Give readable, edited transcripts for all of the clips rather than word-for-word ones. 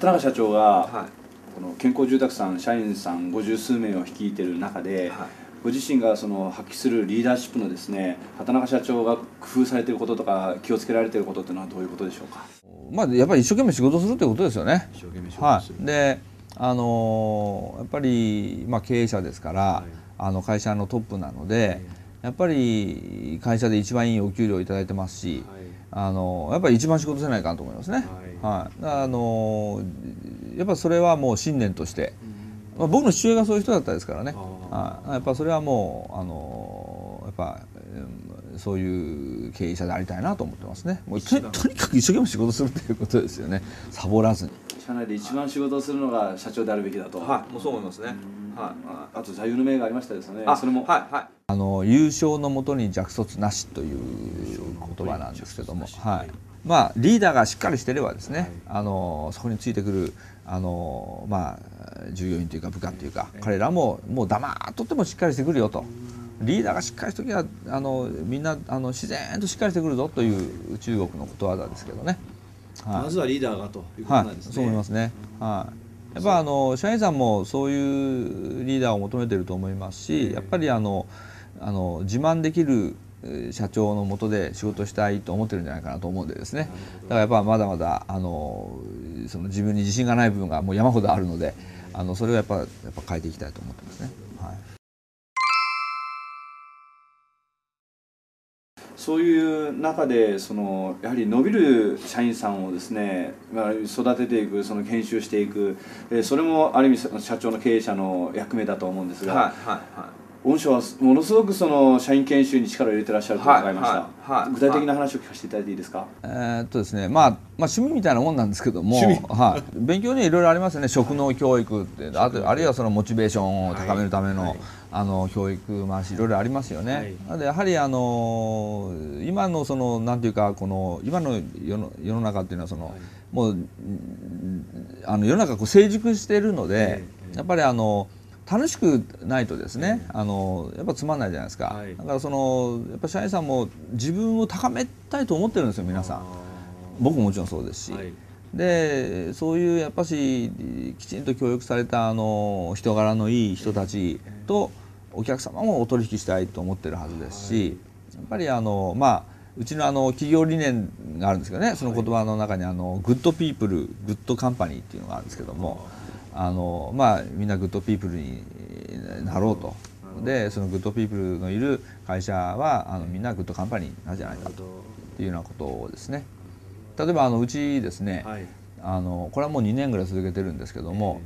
畑中社長がこの健康住宅さん社員さん50数名を率いてる中で、ご自身がその発揮するリーダーシップのですね、畑中社長が工夫されていることとか気をつけられていることっていうのはどういうことでしょうか。まあやっぱり一生懸命仕事するということですよね。一生懸命仕事する。で、やっぱりまあ経営者ですから、会社のトップなので、やっぱり会社で一番いいお給料をいただいてますし、やっぱり一番仕事せないかなと思いますね。はい。やっぱそれはもう信念として。まあ僕の父親がそういう人だったですからね。やっぱそれはもうそういう経営者でありたいなと思ってますね。もうとにかく一生懸命仕事するということですよね。サボらずに。社内で一番仕事をするのが社長であるべきだと。はい、もうそう思いますね。はい。あと座右の銘がありましたですね。それも優勝のもとに弱卒なしという言葉なんですけども、まあリーダーがしっかりしてればですね、そこについてくるまあ従業員というか部下というか、彼らももう黙っとってもしっかりしてくるよと。リーダーがしっかりしときゃみんな自然としっかりしてくるぞという中国のことわざですけどね。まずはリーダーがということなんですね。そう思いますね。やっぱ社員さんもそういうリーダーを求めていると思いますし、やっぱり自慢できる社長の下で仕事したいと思ってるんじゃないかなと思うんでですね。だからやっぱまだまだその自分に自信がない部分がもう山ほどあるので、それをやっぱ変えていきたいと思ってますね。そういう中でやはり伸びる社員さんをですね、育てていく、研修していく、それもある意味社長の経営者の役目だと思うんですが、御社はものすごく社員研修に力を入れてらっしゃると伺いました。具体的な話を聞かせていただいていいですか。ですね、まあ趣味みたいなもんなんですけども、勉強にはいろいろありますよね。職能教育って、あるいはモチベーションを高めるための。教育回しいろいろありますよね。なのでやはり今のなんていうか今の世の中っていうのはもう世の中成熟しているので、やっぱり楽しくないとですね、やっぱつまんないじゃないですか。だからやっぱ社員さんも自分を高めたいと思ってるんですよ、皆さん。僕ももちろんそうですし。でそういうやっぱしきちんと教育された人柄のいい人たちとお客様もお取引したいと思ってるはずですし、やっぱりうちの企業理念があるんですけどね、その言葉の中にグッドピープルグッドカンパニーっていうのがあるんですけども、みんなグッドピープルになろうと。でそのグッドピープルのいる会社はみんなグッドカンパニーなんじゃないかというようなことをですね。例えばうちですね、これはもう2年ぐらい続けてるんですけども、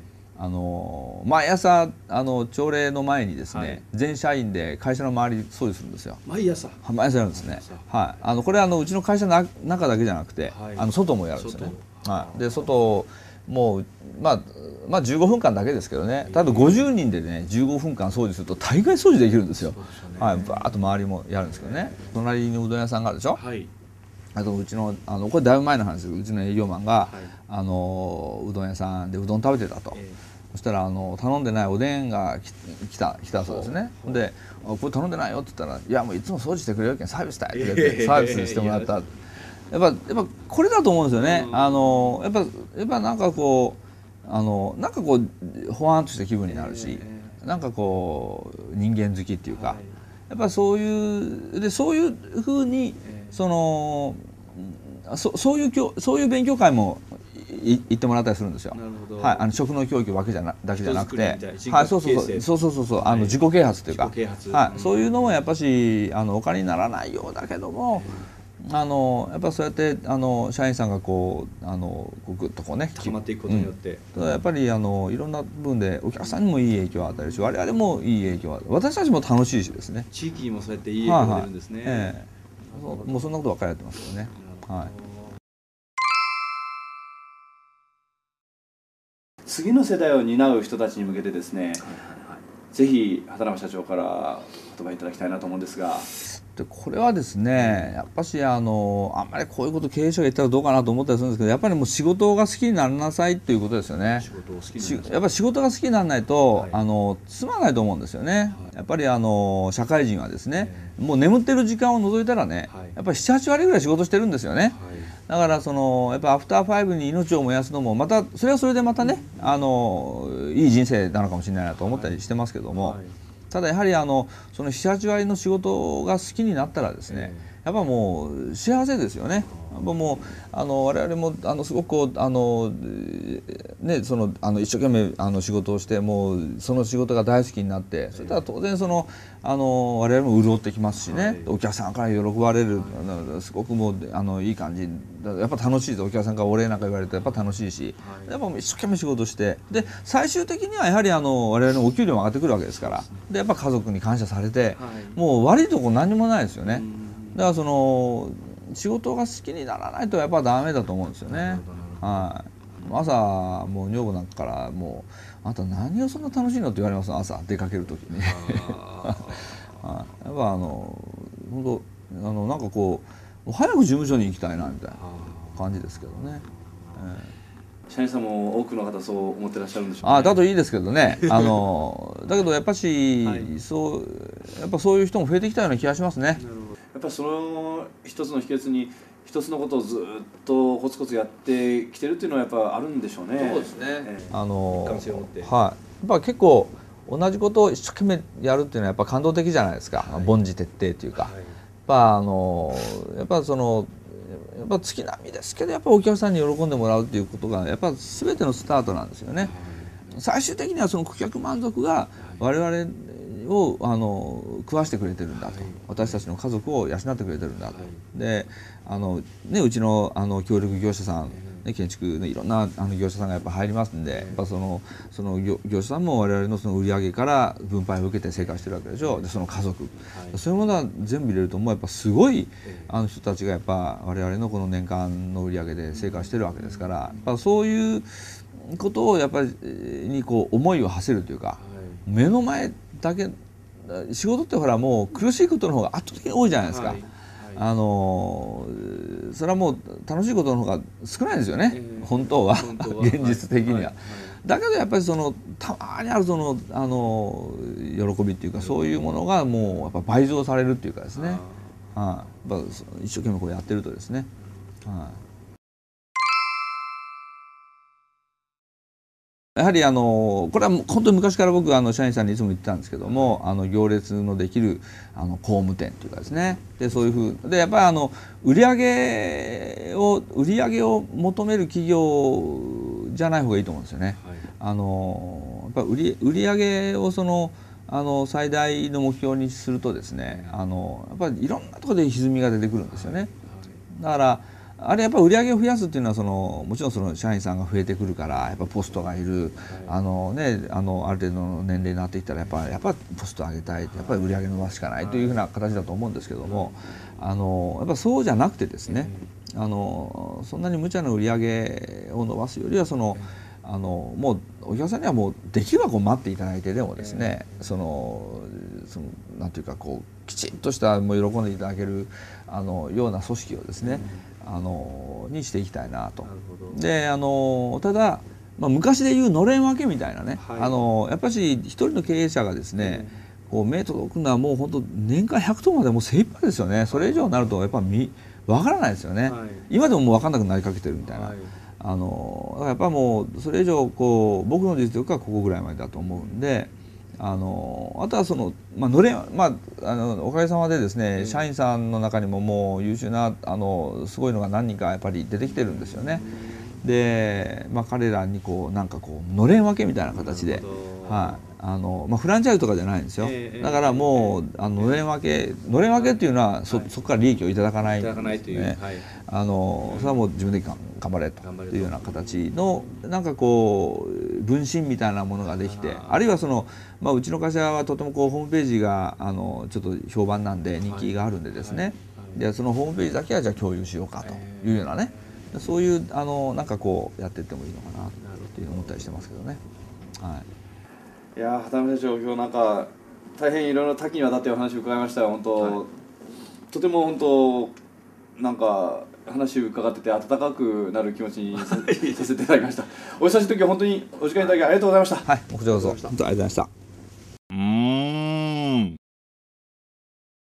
毎朝朝礼の前にですね、全社員で会社の周り掃除するんですよ。毎朝やるんですね。これうちの会社の中だけじゃなくて外もやるんですよね。で外もうまあ15分間だけですけどね、ただ50人でね15分間掃除すると大概掃除できるんですよ。バーッと周りもやるんですけどね。隣にうどん屋さんがあるでしょ。あとうちのこれだいぶ前の話ですけど、うちの営業マンがうどん屋さんでうどん食べてたと。そしたら頼んでないおでんが来たそうですね。でこれ頼んでないよって言ったら、いやもういつも掃除してくれるけんサービスだよって言ってサービスしてもらった。やっぱこれだと思うんですよね。やっぱなんかこうほわんとした気分になるし、なんかこう人間好きっていうか、やっぱそういうふうにそういう勉強会も行ってもらったりするんですよ。職能教育だけじゃなくて、そう自己啓発というか、そういうのもやっぱしお金にならないようだけども、やっぱそうやって社員さんがグッとこうね高まっていくことによって、やっぱりいろんな部分でお客さんにもいい影響を与えるし、我々もいい影響を与える、私たちも楽しいしですね。地域にもそうやっていい影響が出るんですね。もうそんなことばっかりやってますけどね。次の世代を担う人たちに向けてですね、ぜひ畑中社長からお言葉いただきたいなと思うんですが。でこれはですね、やっぱしあんまりこういうこと経営者が言ったらどうかなと思ったりするんですけど、やっぱりもう仕事が好きにならなさいということですよね。やっぱり仕事が好きにならないと、つまらないと思うんですよね。やっぱり社会人はですね、もう眠ってる時間を除いたらね、やっぱり7、8割ぐらい仕事してるんですよね。だからそのやっぱアフターファイブに命を燃やすのもまたそれはそれでまたね、いい人生なのかもしれないなと思ったりしてますけども、はいはい、ただやはりその7、8割の仕事が好きになったらですね、やっぱもう幸せですよね。もう我々もすごくこうね、その一生懸命仕事をして、もうその仕事が大好きになって、それから当然その我々も潤ってきますしね、はい、お客さんから喜ばれる、はい、すごくもういい感じ、やっぱ楽しいです。お客さんからお礼なんか言われてやっぱ楽しいし、はい、やっぱ一生懸命仕事して、で最終的にはやはり我々のお給料も上がってくるわけですから、でやっぱ家族に感謝されて、はい、もう悪いとこ何もないですよね。だからその仕事が好きにならないとやっぱダメだと思うんですよね。はい、朝もう女房なんかからもう「あんた何をそんな楽しいの?」って言われます。朝出かける時にはい、やっぱ本当なんかこう早く事務所に行きたいなみたいな感じですけどね。社員さんも多くの方そう思ってらっしゃるんでしょうね。あ、だといいですけどね。だけどやっぱし、はい、そういう人も増えてきたような気がしますね。やっぱりその一つの秘訣に一つのことをずっとコツコツやってきてるっていうのはやっぱあるんでしょうね。そうですね。はい、やっぱ結構同じことを一生懸命やるっていうのはやっぱ感動的じゃないですか。はい、凡事徹底というか、はい、やっぱそのやっぱ月並みですけどやっぱお客さんに喜んでもらうっていうことがやっぱ全てのスタートなんですよね。はい、最終的にはその顧客満足が我々、はい、を食わしてくれてるんだと、はい、私たちの家族を養ってくれてるんだと、はい、でね、うちの協力業者さん、ね、建築のいろんな業者さんがやっぱ入りますんで、はい、やっぱその業者さんも我々のその売り上げから分配を受けて生活してるわけでしょ。でその家族、はい、そういうものは全部入れるともうやっぱすごい人たちがやっぱ我々のこの年間の売り上げで生活してるわけですから、やっぱそういうことをやっぱりにこう思いを馳せるというか、はい、目の前だけ仕事ってほらもう苦しいことの方が圧倒的に多いじゃないですか。はいはい、それはもう楽しいことの方が少ないですよね、本当は現実的には。はいはい、だけどやっぱりそのたまにあるその喜びっていうか、そういうものがもうやっぱ倍増されるっていうかですね。はい、やっぱ一生懸命こうやってるとですね。はい、やはりこれは本当に昔から僕社員さんにいつも言ってたんですけども、行列のできる工務店というかですね、でそういうふうでやっぱり売り上げを求める企業じゃない方がいいと思うんですよね。はい、やっぱ売り上げを最大の目標にするとですね、やっぱりいろんなところで歪みが出てくるんですよね。だからあれやっぱ売り上げを増やすっていうのはもちろんその社員さんが増えてくるからやっぱポストがいる、ある程度の年齢になってきたらやっぱポスト上げたい、やっぱり売り上げ伸ばすしかないというふうな形だと思うんですけども、やっぱそうじゃなくてですね、そんなに無茶な売り上げを伸ばすよりはもうお客さんにはもうできればこう待っていただいてでもですね、そのなんていうかこうきちんとしたもう喜んでいただけるような組織をですね、にしていきたいなと。でただ、まあ、昔で言うのれん分けみたいなね、はい、やっぱり一人の経営者がですね、こう目届くのはもう本当年間100頭までもう精一杯ですよね。それ以上になるとやっぱり分からないですよね。はい、今でももう分かんなくなりかけてるみたいな。はい、やっぱもうそれ以上こう僕の実力はここぐらいまでだと思うんで。あとはのれん、おかげさまでですね、社員さんの中にももう優秀なすごいのが何人かやっぱり出てきてるんですよね。で、彼らになんかこうのれん分けみたいな形で、はい、フランチャイズとかじゃないんですよ。だからもうのれん分けっていうのはそこから利益をいただかないんですね。それはもう自分で頑張れというような形のなんかこう分身みたいなものができて、あるいはうちの会社はとてもこうホームページがちょっと評判なんで人気があるんでですね、でそのホームページだけはじゃあ共有しようかというようなね、そういうなんかこうやっていってもいいのかなっていうのを思ったりしてますけどね。はい、いやー、畑山社長、今日なんか大変いろいろ多岐にわたってお話を伺いました。本当、はい、とても本当なんか話を伺ってて温かくなる気持ちにさせていただきました。お久しぶりの時は本当にお時間いただきありがとうございました。はい、こちらこそありがとうございました。